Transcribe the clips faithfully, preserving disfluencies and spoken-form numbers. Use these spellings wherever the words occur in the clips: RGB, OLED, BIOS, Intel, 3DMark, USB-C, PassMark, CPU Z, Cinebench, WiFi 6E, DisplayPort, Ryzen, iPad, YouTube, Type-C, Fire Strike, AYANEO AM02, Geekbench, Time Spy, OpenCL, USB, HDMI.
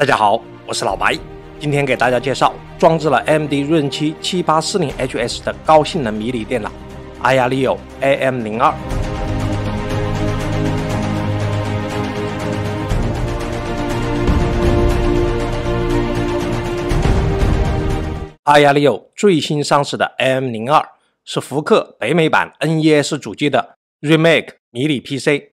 大家好，我是老白，今天给大家介绍装置了 A M D Ryzen 七七八四零 H S 的高性能迷你电脑 AYANEO A M 零二。AYANEO 最新上市的 A M 零二是福克北美版 N E S 主机的 Remake 迷你 P C。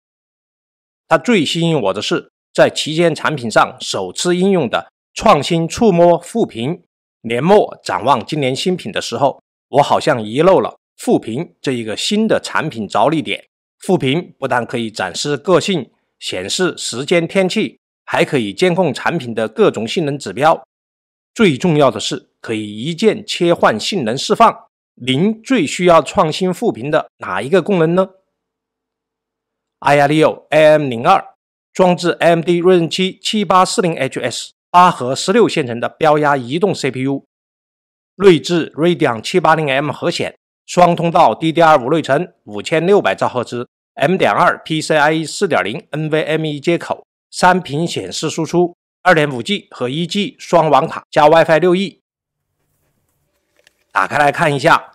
它最吸引我的是， 在旗舰产品上首次应用的创新触摸副屏。年末展望今年新品的时候，我好像遗漏了副屏这一个新的产品着力点。副屏不但可以展示个性、显示时间、天气，还可以监控产品的各种性能指标。最重要的是，可以一键切换性能释放。您最需要创新副屏的哪一个功能呢 ？AYANEO A M 零二 装置 A M D Ryzen 七七八四零 H S 八核十六线程的标压移动 C P U， 内置 Radeon 七八零 M 核显，双通道 D D R 五 内存， 五千六百兆赫兹 M 二 P C I E 四点零 N V M E 接口，三频显示输出， 二点五 G 和 一 G 双网卡加 WiFi 六 E。打开来看一下，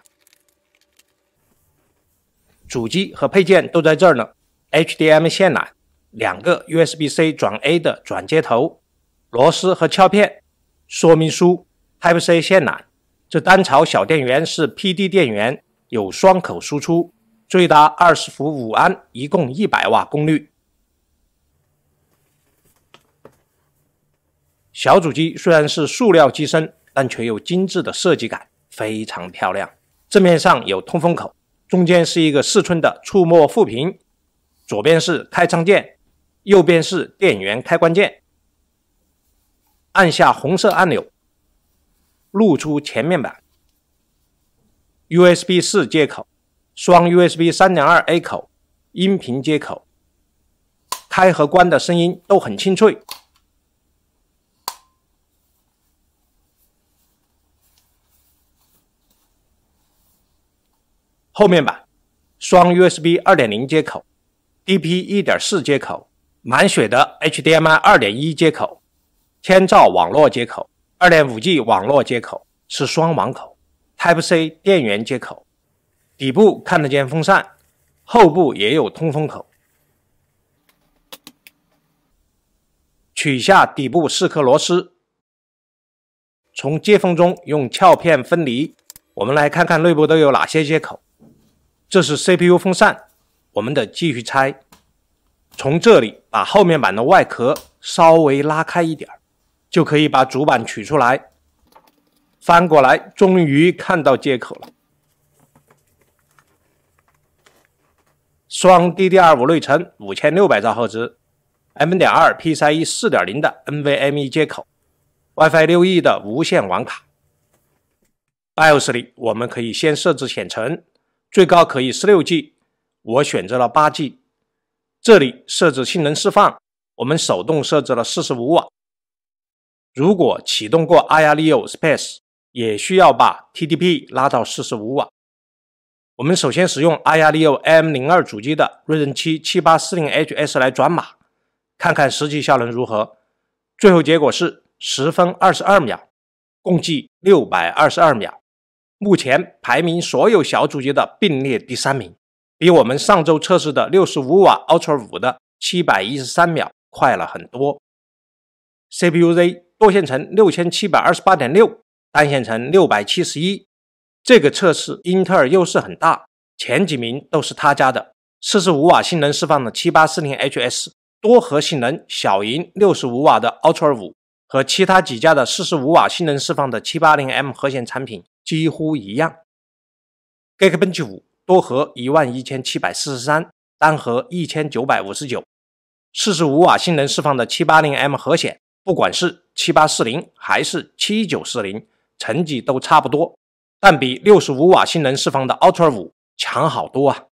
主机和配件都在这儿呢。H D M I 线缆， 两个 U S B C 转 A 的转接头，螺丝和撬片，说明书 Type C 线缆。这单槽小电源是 P D 电源，有双口输出，最大二十伏五安，一共一百瓦功率。小主机虽然是塑料机身，但却有精致的设计感，非常漂亮。正面上有通风口，中间是一个四寸的触摸副屏，左边是开仓键， 右边是电源开关键，按下红色按钮，露出前面板。U S B 四 接口，双 U S B 三点二 A 口，音频接口，开和关的声音都很清脆。后面板，双 U S B 二点零 接口， D P 一点四 接口，满血的 H D M I 二点一 接口，千兆网络接口， 二点五 G 网络接口是双网口 ，Type C 电源接口，底部看得见风扇，后部也有通风口。取下底部四颗螺丝，从接缝中用撬片分离。我们来看看内部都有哪些接口。这是 C P U 风扇。 我们得继续拆，从这里把后面板的外壳稍微拉开一点，就可以把主板取出来。翻过来，终于看到接口了。双 D D R 五 内存， 五千六百兆赫兹 M 二 P C I E 四点零 的 N V M E 接口 ，WiFi 六 E 的无线网卡。BIOS 里我们可以先设置显存，最高可以 十六 G。 我选择了 八 G， 这里设置性能释放，我们手动设置了四十五瓦。如果启动过 AYANEO Space， 也需要把 T D P 拉到四十五瓦。我们首先使用 AYANEO A M 零二 主机的 Ryzen 七七八四零 H S 来转码，看看实际效能如何。最后结果是十分二十二秒，共计六百二十二秒，目前排名所有小主机的并列第三名， 比我们上周测试的六十五瓦 Ultra 五的七百一十三秒快了很多。C P U Z 多线程 六千七百二十八点六， 单线程 六百七十一。这个测试英特尔优势很大，前几名都是他家的。四十五瓦性能释放的七八四零 H S 多核性能小赢六十五瓦的 Ultra 五， 和其他几家的四十五瓦性能释放的 七八零 M 核显产品几乎一样。Geekbench 五 多核 一万一千七百四十三， 单核 一千九百五十九， 四十五瓦性能释放的 七八零 M 核显，不管是七八四零还是七九四零，成绩都差不多，但比六十五瓦性能释放的 Ultra 五 强好多啊。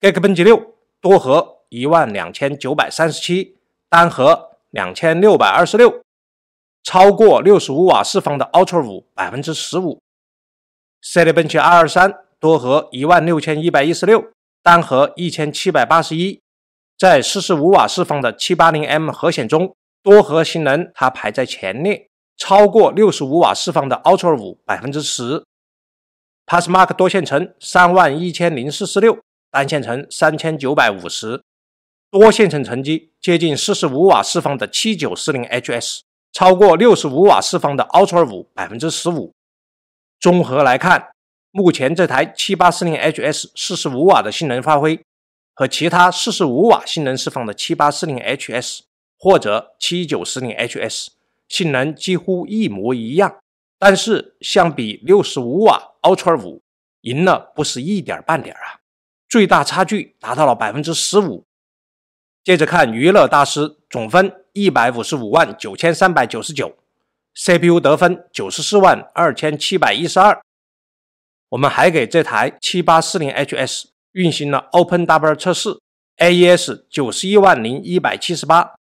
Geekbench 六 多核 一万两千九百三十七， 单核 两千六百二十六， 超过六十五瓦释放的 Ultra 五 百分之十五。 Cinebench R 二十三 多核 一万六千一百一十六， 单核 一千七百八十一， 在四十五瓦释放的 七八零 M 核显中，多核性能它排在前列，超过六十五瓦释放的 Ultra 五 百分之十。PassMark 多线程 三万一千零四十六， 单线程 三千九百五十， 多线程成绩接近四十五瓦释放的 七九四零 H S， 超过六十五瓦释放的 Ultra 五 百分之十五。综合来看，目前这台 七八四零 H S 四十五瓦的性能发挥和其他四十五瓦性能释放的 七八四零 H S 或者 七九四零 H S 性能几乎一模一样，但是相比六十五瓦 Ultra 五，赢了不是一点半点啊，最大差距达到了 百分之十五。 接着看娱乐大师，总分 一百五十五万九千三百九十九， C P U 得分 九十四万二千七百一十二。 我们还给这台 七八四零 H S 运行了 OpenCL 测试 ，A E S 九十一万零一百七十八，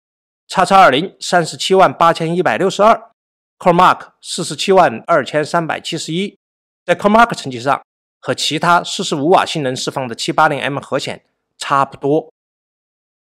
X X 二零 三十七万八千一百六十二 ，CoreMark 四十七万二千三百七十一。在 CoreMark 成绩上，和其他四十五瓦性能释放的 七八零 M 核显差不多。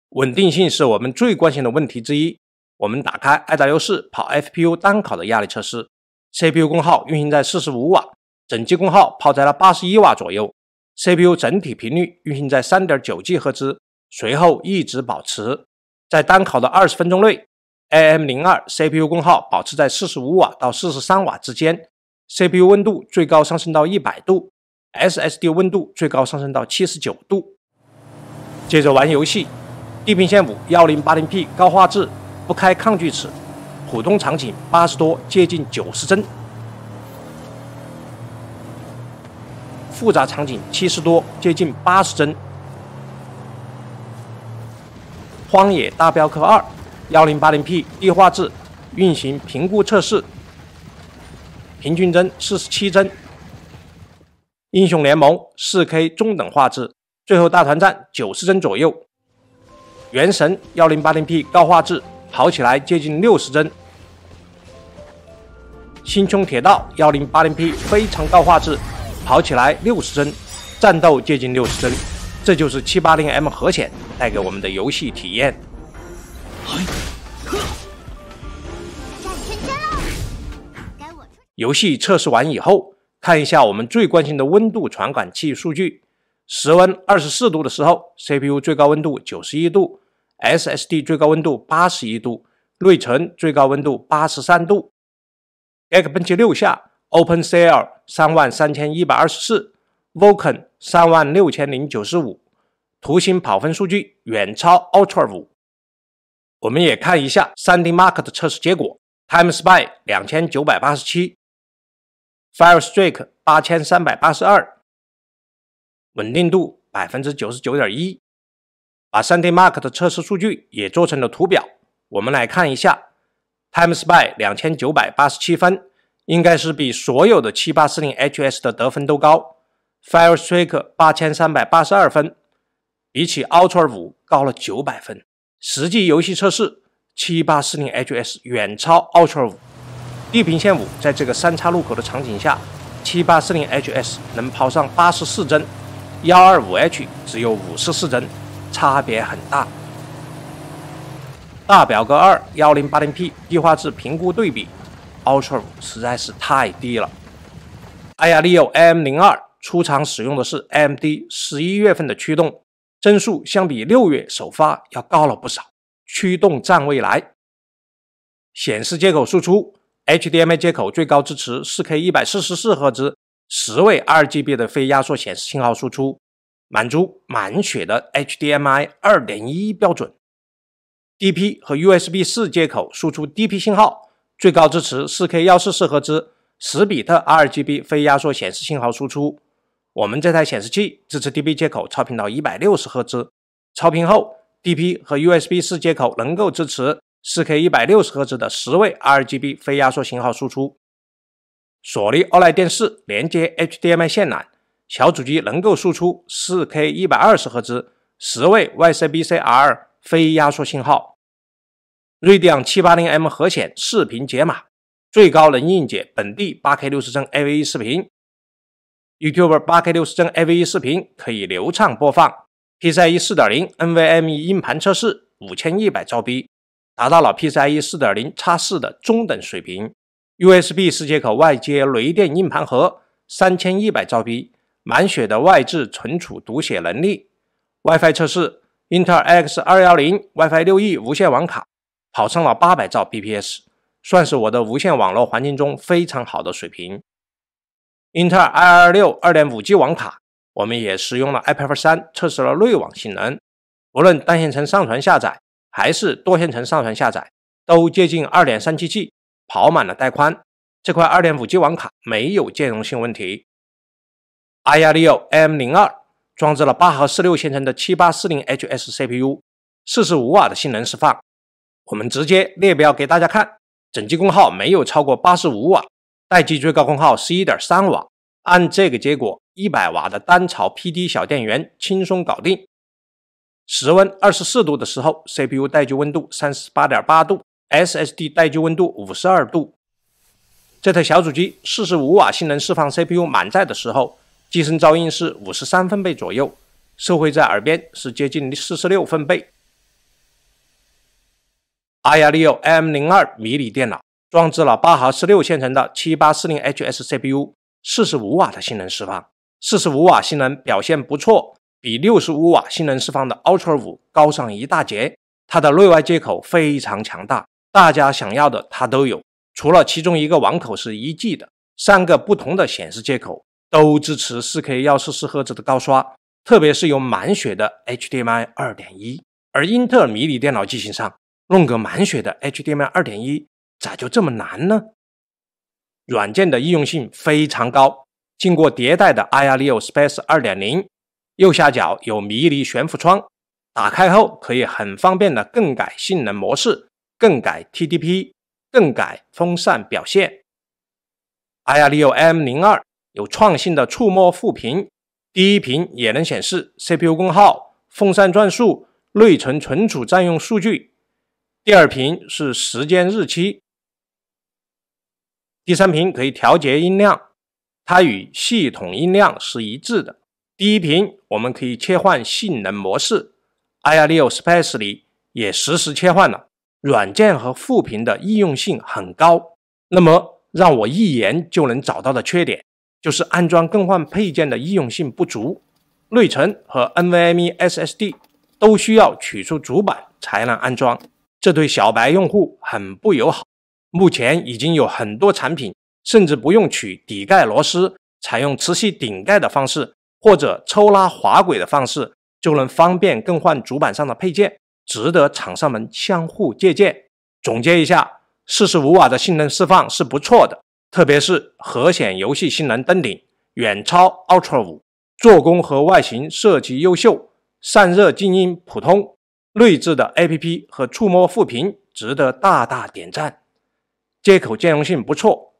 稳定性是我们最关心的问题之一。我们打开 I W 四跑 F P U 单烤的压力测试 ，C P U 功耗运行在四十五瓦。 整机功耗跑在了八十一瓦左右 ，C P U 整体频率运行在 三点九吉赫兹， 随后一直保持。在单烤的二十分钟内 ，A M 零二 C P U 功耗保持在四十五瓦到四十三瓦之间 ，C P U 温度最高上升到一百度 ，S S D 温度最高上升到七十九度。接着玩游戏，地平线五 一零八零P 高画质，不开抗锯齿，普通场景八十多接近九十帧。 复杂场景七十多，接近八十帧。荒野大镖客二 ，一零八零P 低画质，运行评估测试，平均帧四十七帧。英雄联盟 四K 中等画质，最后大团战九十帧左右。原神 一零八零P 高画质，跑起来接近六十帧。星穹铁道 一零八零P 非常高画质。 跑起来六十帧，战斗接近六十帧，这就是 七八零 M 核显带给我们的游戏体验。游戏测试完以后，看一下我们最关心的温度传感器数据。室温二十四度的时候 ，C P U 最高温度九十一度 ，S S D 最高温度八十一度，内存最高温度八十三度。Geekbench 六下。 OpenCL 三万三千一百二十四 ，Vulkan 三万六千零九十五，图形跑分数据远超 Ultra 五。我们也看一下 三D Mark 的测试结果 ：Time Spy 两千九百八十七 ，Fire Strike 八千三百八十二，稳定度百分之九十九点一。把 三D Mark 的测试数据也做成了图表，我们来看一下 Time Spy 两千九百八十七分。 应该是比所有的 七八四零 H S 的得分都高 ，Fire Strike 八千三百八十二分，比起 Ultra 五高了九百分。实际游戏测试 ，七八四零 H S 远超 Ultra 五。地平线五在这个三岔路口的场景下 ，七八四零 H S 能跑上八十四帧 ，一二五 H 只有五十四帧，差别很大。大表哥二 一零八零P 低画质评估对比。 Ultra 五实在是太低了。AYANEO A M 零二出厂使用的是 A M D 十一月份的驱动，帧数相比六月首发要高了不少，驱动站未来。显示接口输出 H D M I 接口最高支持 四K 一百四十四赫兹 十位 R G B 的非压缩显示信号输出，满足满血的 H D M I 二点一 标准。D P 和 U S B 四 接口输出 D P 信号。 最高支持 四K 一百四十四赫兹 十比特 R G B 非压缩显示信号输出。我们这台显示器支持 D P 接口超频到 一百六十赫兹， 超频后 D P 和 U S B 四 接口能够支持 四K 一百六十赫兹 的十位 R G B 非压缩信号输出。索尼 O L E D 电视连接 H D M I 线缆，小主机能够输出 四K 一百二十赫兹 十位 Y C b C r 非压缩信号。 Radeon 七八零 M 核显视频解码，最高能硬解本地 八K 六十帧 A V E 视频 ，YouTube 八K 六十帧 A V E 视频可以流畅播放 ，PCIe 四点零 N V M e 硬盘测试 五千一百兆 B，达到了 PCIe 四点零 X 四 的中等水平。U S B C 接口外接雷电硬盘盒， 三千一百兆 P， 满血的外置存储读写能力。WiFi 测试，英特尔 A X 二一零 WiFi 六 E 无线网卡跑上了八百兆 B P S， 算是我的无线网络环境中非常好的水平。英特尔 I 二二六 二点五 G 网卡，我们也使用了 iPad 三测试了内网性能，无论单线程上传下载还是多线程上传下载，都接近 二点三七 G， 跑满了带宽。这块 二点五 G 网卡没有兼容性问题。A Y A N E O A M 零二 装置了八核四六线程的 七八四零 H S C P U， 四十五瓦的性能释放。我们直接列表给大家看，整机功耗没有超过八十五瓦，待机最高功耗 十一点三瓦。按这个结果， 一百瓦的单槽 P D 小电源轻松搞定。室温二十四度的时候 ，C P U 待机温度 三十八点八度 ，S S D 待机温度五十二度。这台小主机四十五瓦性能释放 C P U 满载的时候，机身噪音是五十三分贝左右，收回在耳边是接近四十六分贝。A Y A N E O A M 零二 迷你电脑装置了八核十六线程的 七八四零 H S C P U。 四十五瓦的性能释放， 四十五瓦性能表现不错，比六十五瓦性能释放的 Ultra 五 高上一大截。它的内外接口非常强大，大家想要的它都有，除了其中一个网口是 一 G 的，三个不同的显示接口都支持 四 K 一百四十四赫兹 的高刷，特别是有满血的 H D M I 二点一。而英特尔迷你电脑机型上弄个满血的 H D M I 二点一， 咋就这么难呢？软件的易用性非常高，经过迭代的 A Y A N E O Space 二点零， 右下角有迷你悬浮窗，打开后可以很方便的更改性能模式、更改 T D P、更改风扇表现。A Y A N E O A M 零二 有创新的触摸副屏，第一屏也能显示 C P U 功耗、风扇转速、内存存储占用数据，第二屏是时间日期。第三屏可以调节音量，它与系统音量是一致的。第一屏我们可以切换性能模式 ，A Y A N E O Space 里也实时切换了。软件和副屏的易用性很高。那么让我一眼就能找到的缺点，就是安装更换配件的易用性不足。内存和 N V M E S S D 都需要取出主板才能安装，这对小白用户很不友好。目前已经有很多产品甚至不用取底盖螺丝，采用磁吸顶盖的方式或者抽拉滑轨的方式，就能方便更换主板上的配件，值得厂商们相互借鉴。总结一下， 四十五瓦的性能释放是不错的，特别是核显游戏性能登顶，远超 Ultra 五， 做工和外形设计优秀，散热静音普通，内置的 A P P 和触摸副屏值得大大点赞。接口兼容性不错，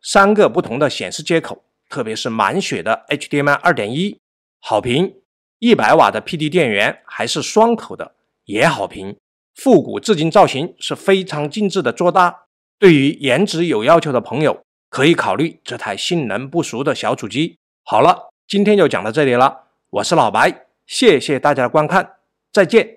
三个不同的显示接口，特别是满血的 H D M I 二点一 好评， 一百瓦的 P D 电源还是双口的也好评，复古至今造型是非常精致的做搭，对于颜值有要求的朋友可以考虑这台性能不俗的小主机。好了，今天就讲到这里了，我是老白，谢谢大家的观看，再见。